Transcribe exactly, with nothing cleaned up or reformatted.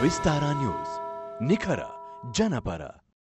Vistara News, Nikara Janapara.